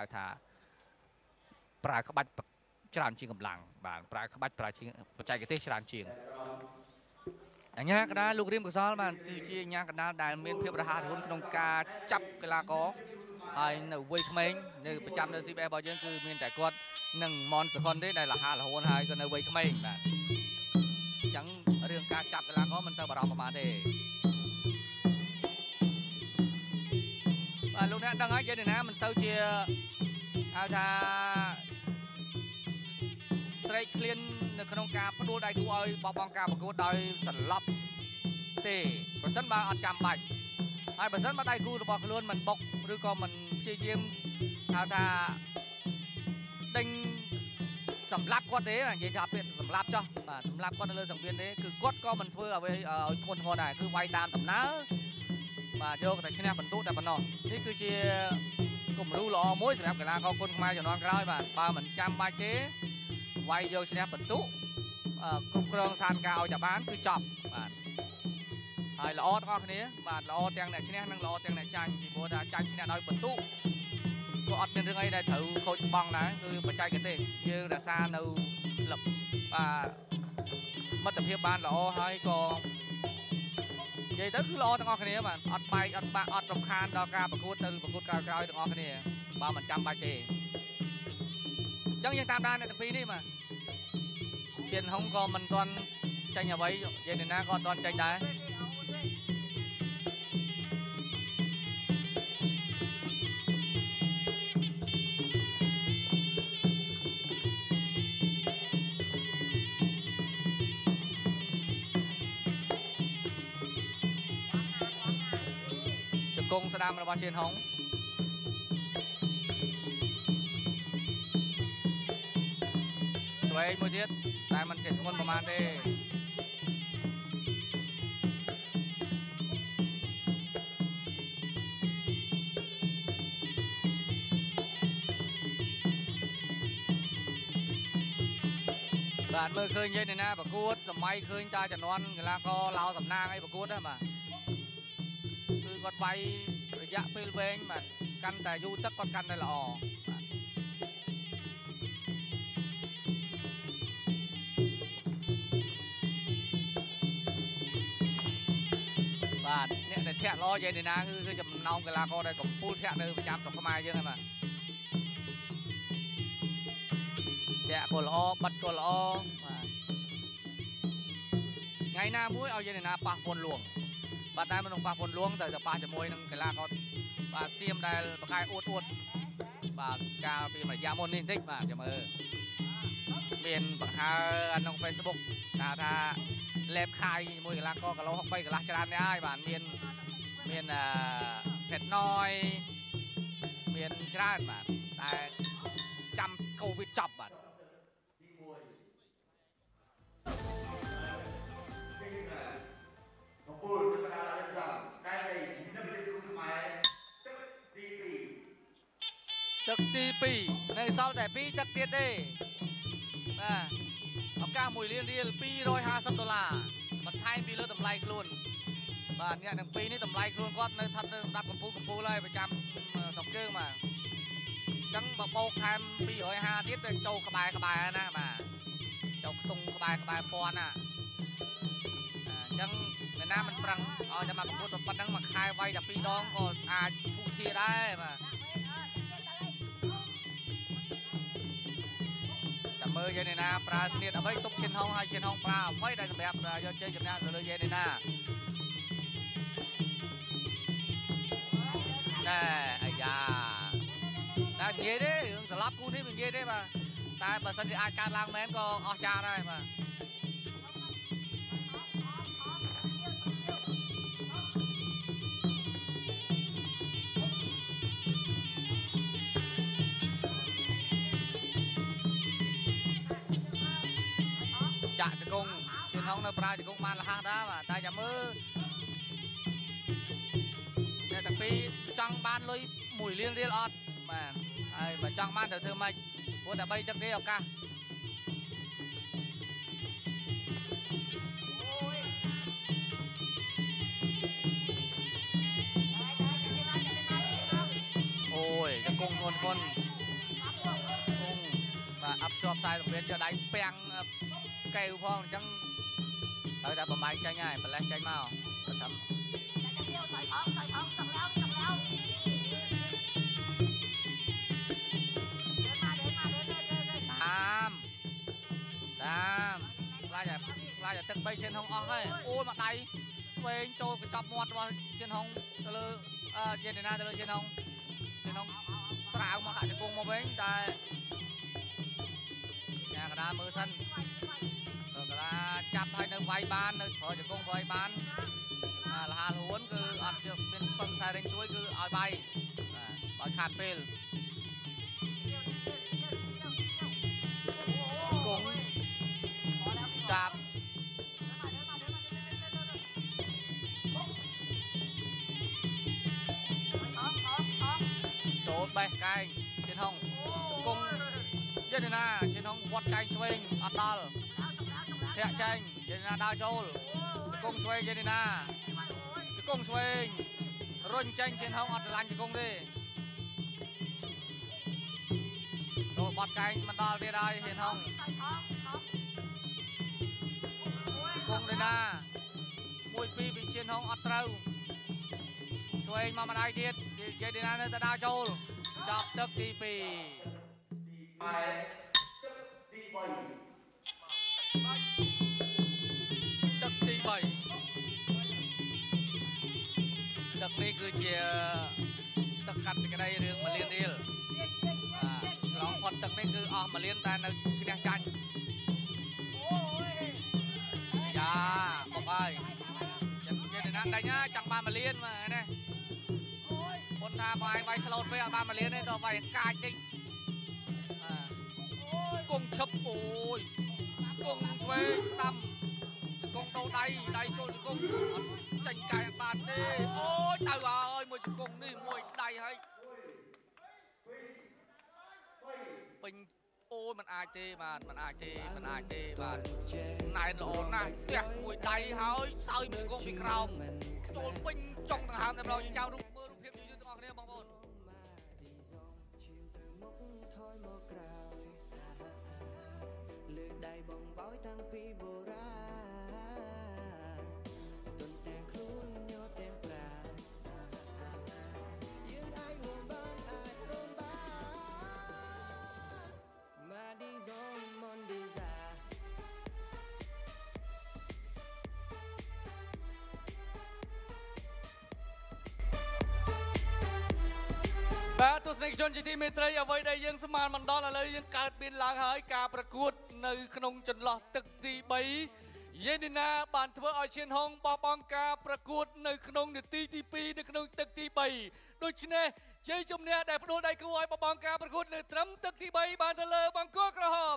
าวทาปราขบัตฉลามจิงกำลังบางปราขบัตปราชิงปัจจัยกติฉลามจิงอย่างนี้ก็ได้ลูกริมกุศลมันคือจีอย่างนี้ก็ได้เมียนเพียบประหารหุ่นขนมกาจับกลาโก้ไอ้หนุ่ยวิ่งเม้งหนึ่งประจำเดือนสิบเอ็ดบอลยังคือเมียนแต่กดหนึ่งมอนสกอนได้ได้ละห้าละหกหายก็หนุ่ยวิ่งเม้งนะจังเรื่องการจับกลาโก้มันสบายเราประมาณนี้ลูกนี้ดังไงเจนี่นะมันเซาเจียอาจารย์ไตรเคลียนในขนมกาพดูได้กูเอาบอลบองกาบอกกูได้สันลับเตะเปอร์เซ็นต์มาอัดจำไปไอ้เปอร์เซ็นต์มาได้กูบอกล้วนมันบกหรือก็มันเชี่ยเยี่ยมอาจารย์ดึงสันลับก็เตะอย่างจะเป็นสันลับจ้ะสันลับก็เลยสังเวียนเตะคือกดก็มันเพื่อเอาไปทนทนได้คือไวตามตำน้ามาโยกแต่ชนะบรรทุกแต่บรรนองนี่คือเชียร์กลุ่มรู้หล่อมวยสำหรับกีฬาเขาคนมาจากนอนกล้ามาปลาเหมือนจำใบเก๋ไวโยกชนะบรรทุกกลุ่มกลางซานกาวจากบ้านคือจับมาไอ้หล่อท่อคนนี้มาหล่อเตียงไหนชนะนั่งหล่อเตียงไหนจันที่โบราณจันชนะน้อยบรรทุกก็อัดเป็นเรื่องไอ้ได้เถอะเขาบังนะคือปัจจัยกันเองยืนราซานูหลับมัดแต่เพียบบ้านหล่อให้กองยัยตั้งคือรอตั้งออกคะแนนมันอัดไปอัดปะอัดรำคาญดอกกาประกูตึงประกูกาวกาวตั้งออกคะแนนบ้ามันจำไปเองจังยังตามได้ในตั้งปีนี่มาเชียนห้องก็มันตอนใจอย่าไว้ยัยในหน้าก็ตอนใจได้กงสดามระบาเชียนหงสวยมวยเทียดแต่มันเจ็ดคนประมาณเด้บาดมือเคยเย็นในหน้าประกูดสมัยเคยจ่าจะนอนเวลาก็เล่าสำนางไอ้ประกูดได้มากอดไว้ระยะเปลวเองแบบกันแต่ยูตักกอดกันได้หรอแบบเนี่ยแต่แทะล้อเย็นนะคือจะนองเวลาเขาได้กับผู้แทะเลยประจำสองขมายเยอะเลยมาแทะกอลอปัดกอลอไงหน้ามุ้ยเอาเย็นนะปากบนหลวงปลาได้มันลงปลาคนล้วงแต่ปลาจะมวยนั่งกลาเขาปลาเสียมได้ปลาคายอวดอวดปลากาปีมายามนินทิกมาจะมือเปลี่ยนปลาหาอันลงเฟซบุ๊กถ้าเล็บคายมวยกลาก็กระโลกไปกลาจะรันได้บ้านเมียนเผ็ดน้อยเมียนจะรันบ้านแต่จำโควิดจับบ้านปูนจะมาได้สั่งได้เลยที่นั่นเป็นรูปไม้ตึกตีปีในเสาแต่ปีตึกเตี้ยเต้เอาก้าหมุยเรียนปี$150มันไทยปีแล้วตำไรกลุ่นบ้านเนี่ยหนึ่งปีนี่ตำไรกลุ่นก็เนื้อทัดเนื้อรับกัมพูเลยประจำสองเกื้อมาจังบะโปกไทยปี$150เตี้ยเป็นโจกบายนะมาโจกตรงกบายปอนอ่ะจังในน้ำมันปรังเอาจะมาประกวดแบบปั้นดังมาคายไว้จากปีน้องก็อาผู้ทีได้มาจับมือเย็นในน้ำปลาสนิทเอาไว้ตบเชียนห้องให้เชียนห้องปลาไว้ได้กับแบบยอดเจย์กับน้าเลยเย็นในน้ำได้ไอ้ยาได้เย็นได้สลับกูนี่เป็นเย็นได้มาตายแบบสนิทอาการล้างแม้นก็ออกจาได้มาจะกงเชียนห้องในปลาจะกงมาละห้าได้ป่ะแต่จะมือแต่ตั้งปีจังบ้านเลยหมุยเรียนอดมาไอ้มาจังบ้านแต่เธอไม่โอ้แต่ใบตั้งเดียวกันโอ้ยจะกงคน và ấp cho sai đặc biệt cho đánh peng cây phong chẳng tới đã bấm máy trái nhảy và lên trái màu thật thấm tam tam lai giờ tức bay trên hông óc ấy ôi mặt đầy về trôi cái chọc mọt vào trên hông từ lư trên này na từ lư trên hông sào mặt lại từ cung một bên tại nhà cả đa mưa sân rồi cả đa chập hay nơi vay ban nơi rồi từ cung vay ban là hà huấn cứ ăn được bên phần sai đánh chuối cứ ỏi bay ỏi khát phê cung chập bay cay trên hông cung trên này na trên hông quật cay swing ăn đal thẹn chanh trên này na đao trôi cung swing trên này na cung swing run chanh trên hông ăn lanh trên cung đi rồi quật cay ăn đal đi đây trên hông cung đây na mùi pi bị trên hông ăn trâu swing mà đây thiệt trên này na nơi ta đao trôiจับตึกที่ปีไปตึกที่ใบตึกที่ใบตึกนี้คือเชียร์ตึกกัดสกได้เรื่องมาเรียนเรียลลองคนตึกนี้คือออกมาเรียนแต่ในชีวิตจังอย่าบอกไปอย่างนี้นะได้เนี้ยจังบ้านมาเรียนมาเนี่ยคนทาใบใบสลดไปอ่ะบ้านมาเลี้ยงเนี่ยต่อไปกายจริงกงชับโอยกงเวสตัมกงโตไดไดกงกงจังกายบานดีโอ้ยตายเลยมวยกงนี่มวยไดให้เป็นโอ้ยมันอายเจมันมันอายเจมันอายเจมันนายหลอนนะเด็กมวยไดเฮ้ยเตยมวยกงพิกรมโจรเป็นจงต่างหากแต่เราจะเจ้ารุ่งเมื่อรุ่งเพียบอยู่ยืนต่างหากเนี่ยบางคนและทุกสิ่งชนจิตมิตรเอาไว้ได้ยังสมานมันดอนอะไรยังการบินล้างหายการประกวดในขนมจนหลอดตึกที่ใบเยดินาบานทเวอร์ออยเชียนฮองปอปองการประกวดในขนมเดือดตีที่ปีในขนมตึกที่ใบโดยเฉพาะเจ้าจมเนี่ยได้ประโยชน์ได้กู้ไว้ปอปองการประกวดในทรัมตึกที่ใบบานทะเลบางกัวกระหอ